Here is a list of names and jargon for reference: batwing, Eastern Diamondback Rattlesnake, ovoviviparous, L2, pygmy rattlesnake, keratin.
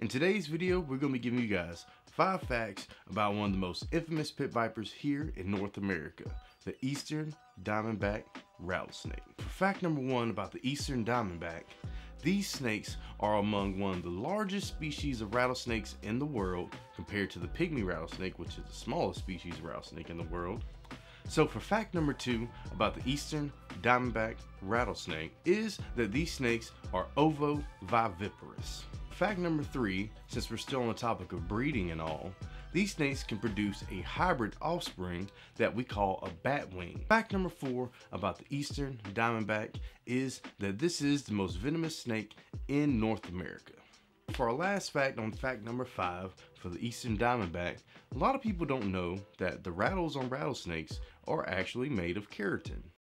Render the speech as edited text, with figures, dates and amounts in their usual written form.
In today's video, we're gonna be giving you guys 5 facts about one of the most infamous pit vipers here in North America, the Eastern Diamondback Rattlesnake. For fact number 1 about the Eastern Diamondback, these snakes are among one of the largest species of rattlesnakes in the world compared to the pygmy rattlesnake, which is the smallest species of rattlesnake in the world. So for fact number 2 about the Eastern Diamondback Rattlesnake is that these snakes are ovoviviparous. Fact number 3, since we're still on the topic of breeding and all, these snakes can produce a hybrid offspring that we call a batwing. Fact number 4 about the Eastern Diamondback is that this is the most venomous snake in North America. For our last fact on fact number 5 for the Eastern Diamondback, a lot of people don't know that the rattles on rattlesnakes are actually made of keratin.